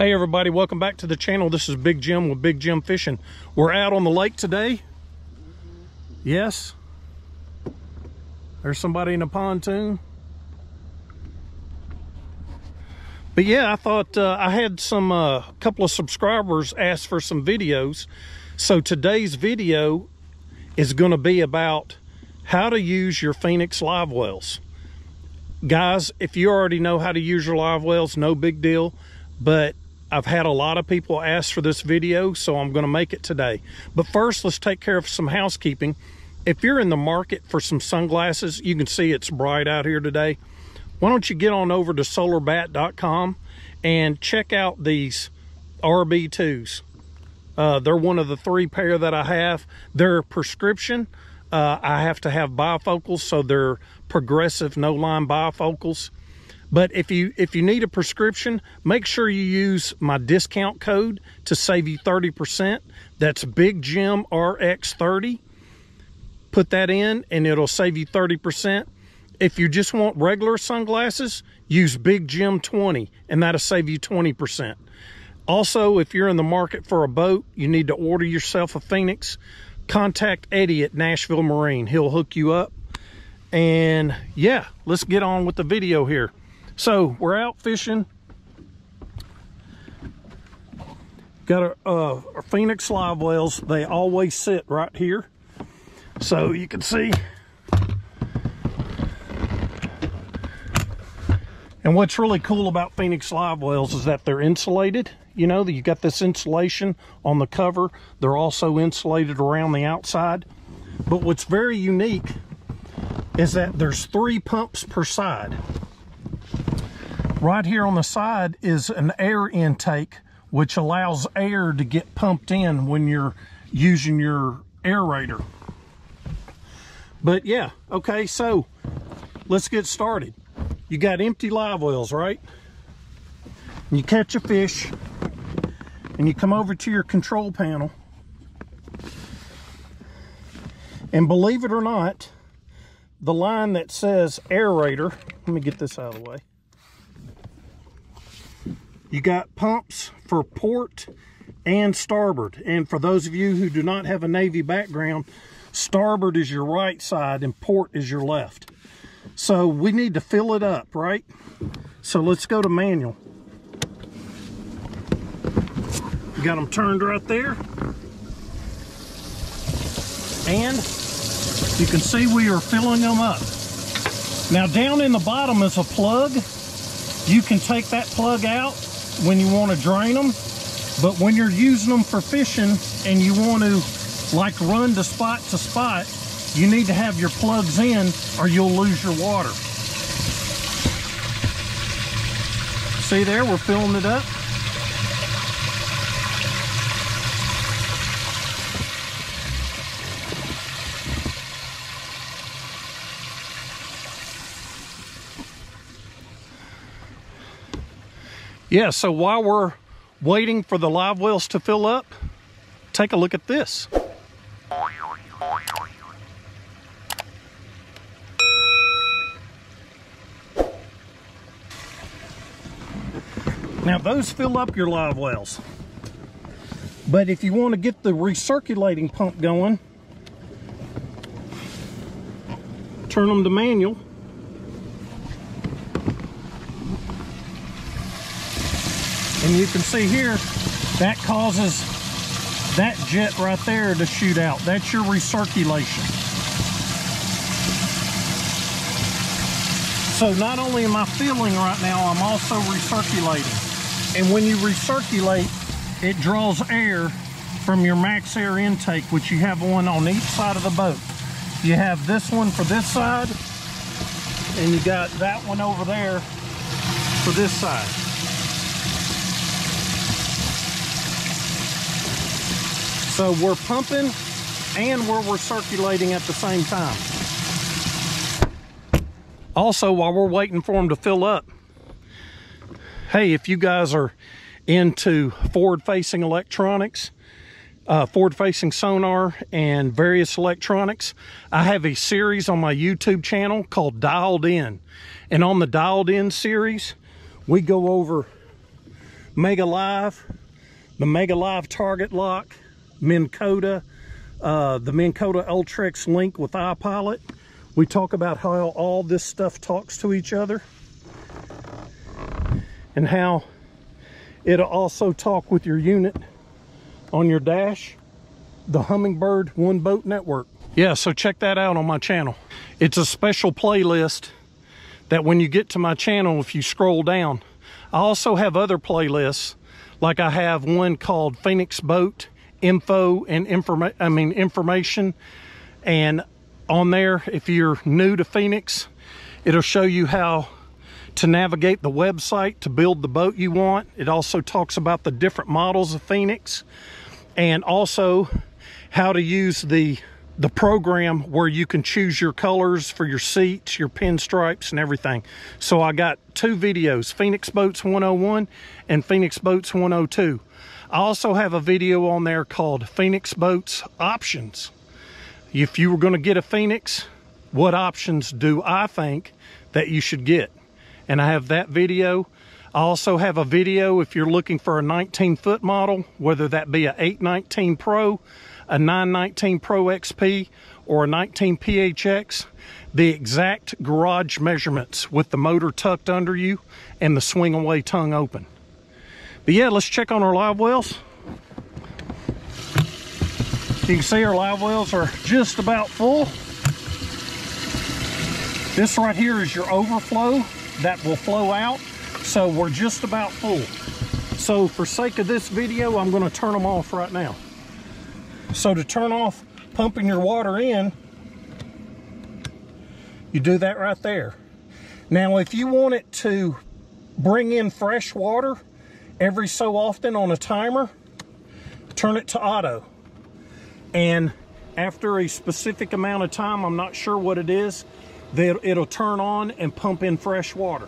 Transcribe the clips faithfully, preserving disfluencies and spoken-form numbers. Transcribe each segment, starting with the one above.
Hey everybody, welcome back to the channel. This is Big Jim with Big Jim Fishing. We're out on the lake today. Yes. There's somebody in a pontoon. But yeah, I thought uh, I had some uh, couple of subscribers ask for some videos. So today's video is going to be about how to use your Phoenix Livewells. Guys, if you already know how to use your Livewells, no big deal. But I've had a lot of people ask for this video, so I'm going to make it today. But first, let's take care of some housekeeping. If you're in the market for some sunglasses, you can see it's bright out here today. Why don't you get on over to solar bat dot com and check out these R B twos. Uh, they're one of the three pair that I have. They're prescription. Uh, I have to have bifocals, so they're progressive no-line bifocals. But if you if you need a prescription, make sure you use my discount code to save you thirty percent. That's Big Jim R X thirty. Put that in and it'll save you thirty percent. If you just want regular sunglasses, use Big Jim twenty and that'll save you twenty percent. Also, if you're in the market for a boat, you need to order yourself a Phoenix. Contact Eddie at Nashville Marine. He'll hook you up. And yeah, let's get on with the video here. So we're out fishing, got our, uh, our Phoenix Livewells. They always sit right here. So you can see. And what's really cool about Phoenix Livewells is that they're insulated. You know, you got this insulation on the cover. They're also insulated around the outside. But what's very unique is that there's three pumps per side. Right here on the side is an air intake, which allows air to get pumped in when you're using your aerator. But yeah, okay, so let's get started. You got empty live wells, right? And you catch a fish and you come over to your control panel. And believe it or not, the line that says aerator, let me get this out of the way. You got pumps for port and starboard. And for those of you who do not have a Navy background, starboard is your right side and port is your left. So we need to fill it up, right? So let's go to manual. You got them turned right there. And you can see we are filling them up. Now down in the bottom is a plug. You can take that plug out when you want to drain them, but when you're using them for fishing and you want to like run to spot to spot, you need to have your plugs in or you'll lose your water. See there, we're filling it up. Yeah, so while we're waiting for the live wells to fill up, take a look at this. Now those fill up your live wells. But if you want to get the recirculating pump going, turn them to manual. And you can see here, that causes that jet right there to shoot out. That's your recirculation. So not only am I filling right now, I'm also recirculating. And when you recirculate, it draws air from your max air intake, which you have one on each side of the boat. You have this one for this side, and you got that one over there for this side. So we're pumping and we're, we're circulating at the same time. Also, while we're waiting for them to fill up, hey, if you guys are into forward-facing electronics, uh, forward-facing sonar, and various electronics, I have a series on my YouTube channel called Dialed In. And on the Dialed In series, we go over Mega Live, the Mega Live Targetlock, Minn Kota, uh, the Minn Kota Ultrex link with iPilot. We talk about how all this stuff talks to each other and how it'll also talk with your unit on your dash. The Hummingbird One Boat Network. Yeah, so check that out on my channel. It's a special playlist that when you get to my channel, if you scroll down, I also have other playlists. Like I have one called Phoenix Boat Info and Informa- I mean Information. And on there, if you're new to Phoenix, it'll show you how to navigate the website to build the boat you want. It also talks about the different models of Phoenix and also how to use the the program where you can choose your colors for your seats, your pinstripes, and everything. So I got two videos, Phoenix Boats one oh one and Phoenix Boats one oh two. I also have a video on there called Phoenix Boats Options. If you were going to get a Phoenix, what options do I think that you should get? And I have that video. I also have a video if you're looking for a nineteen foot model, whether that be a eight nineteen Pro, a nine nineteen Pro X P, or a nineteen P H X, the exact garage measurements with the motor tucked under you and the swing away tongue open. But yeah, let's check on our live wells. You can see our live wells are just about full. This right here is your overflow that will flow out. So we're just about full. So for sake of this video, I'm going to turn them off right now. So to turn off pumping your water in, you do that right there. Now if you want it to bring in fresh water every so often on a timer, turn it to auto. And after a specific amount of time, I'm not sure what it is, that it'll turn on and pump in fresh water.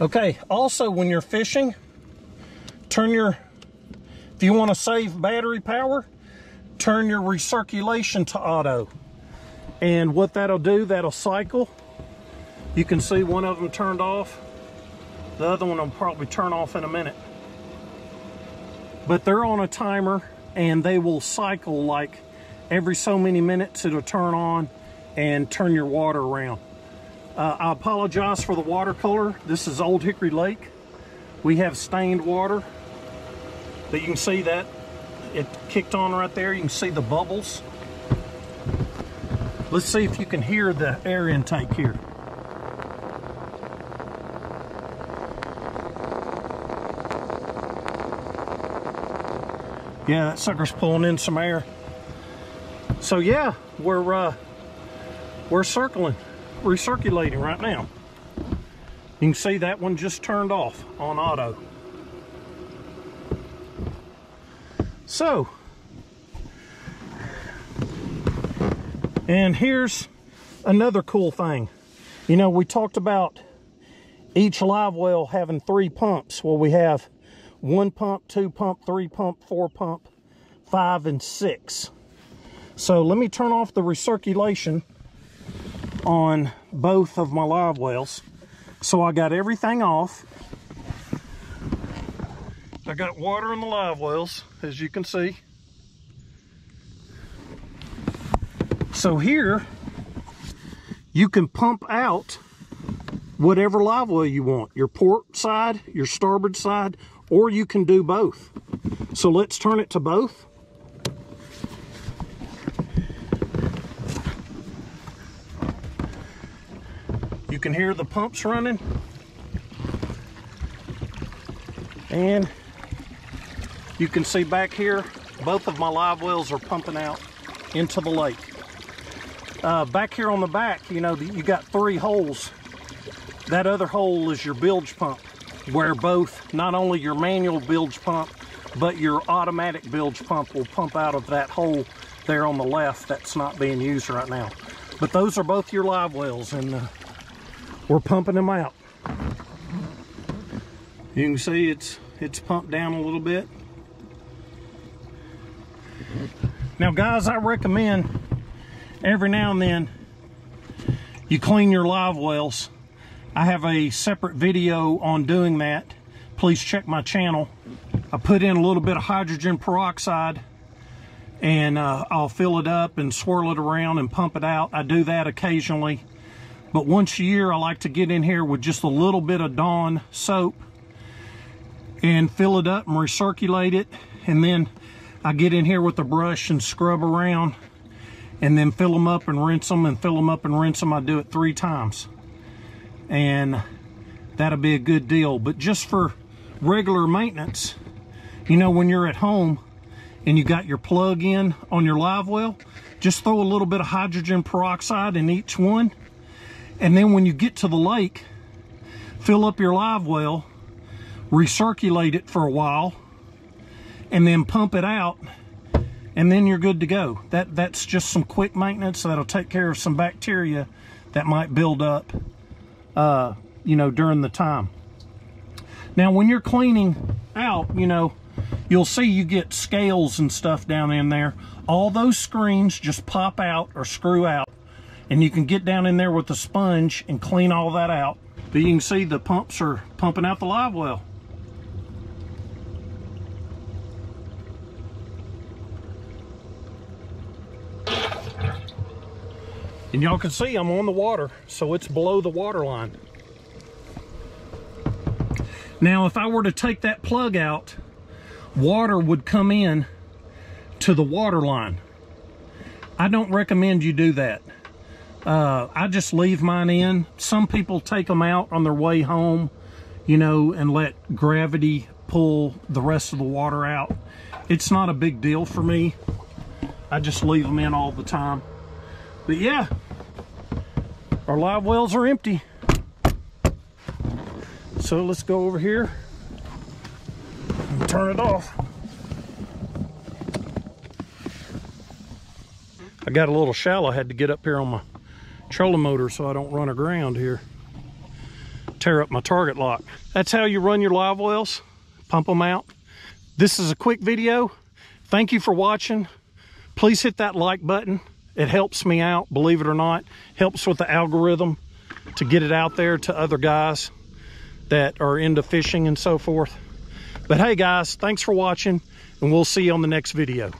Okay, also when you're fishing, turn your, if you want to save battery power, turn your recirculation to auto. And what that'll do, that'll cycle. You can see one of them turned off. The other one will probably turn off in a minute. But they're on a timer and they will cycle like every so many minutes it'll turn on and turn your water around. Uh, I apologize for the watercolor. This is Old Hickory Lake. We have stained water, but you can see that it kicked on right there. You can see the bubbles. Let's see if you can hear the air intake here. Yeah, that sucker's pulling in some air. So yeah, we're uh, we're circling. Recirculating right now. You can see that one just turned off on auto. So, and here's another cool thing. You know, we talked about each live well having three pumps. Well, we have one pump, two pump, three pump, four pump, five, and six. So let me turn off the recirculation on both of my live wells. So I got everything off. I got water in the live wells, as you can see. So here, you can pump out whatever live well you want, your port side, your starboard side, or you can do both. So let's turn it to both. You can hear the pumps running. And you can see back here, both of my live wells are pumping out into the lake. Uh, back here on the back, you know, you got three holes. That other hole is your bilge pump, where both, not only your manual bilge pump, but your automatic bilge pump will pump out of that hole there on the left that's not being used right now. But those are both your live wells. And uh, we're pumping them out. You can see it's it's pumped down a little bit. Now guys, I recommend every now and then you clean your live wells I have a separate video on doing that. Please check my channel. I put in a little bit of hydrogen peroxide, and uh, I'll fill it up and swirl it around and pump it out. I do that occasionally, but once a year I like to get in here with just a little bit of Dawn soap and fill it up and recirculate it, and then I get in here with a brush and scrub around and then fill them up and rinse them and fill them up and rinse them. I do it three times, and that'll be a good deal. But just for regular maintenance, you know, when you're at home and you got your plug in on your live well, just throw a little bit of hydrogen peroxide in each one. And then when you get to the lake, fill up your live well, recirculate it for a while, and then pump it out, and then you're good to go. That, that's just some quick maintenance that'll take care of some bacteria that might build up, uh, you know, during the time. Now, when you're cleaning out, you know, you'll see you get scales and stuff down in there. All those screens just pop out or screw out, and you can get down in there with a sponge and clean all that out. But you can see the pumps are pumping out the live well. And y'all can see I'm on the water, so it's below the water line. Now, if I were to take that plug out, water would come in to the water line. I don't recommend you do that. Uh, I just leave mine in. Some people take them out on their way home, you know, and let gravity pull the rest of the water out. It's not a big deal for me. I just leave them in all the time. But yeah, our live wells are empty. So let's go over here. Turn it off. I got a little shallow. I had to get up here on my trolling motor so I don't run aground here. Tear up my target lock. That's how you run your live wells. Pump them out. This is a quick video. Thank you for watching. Please hit that like button. It helps me out, believe it or not. Helps with the algorithm to get it out there to other guys that are into fishing and so forth. But hey guys, thanks for watching, and we'll see you on the next video.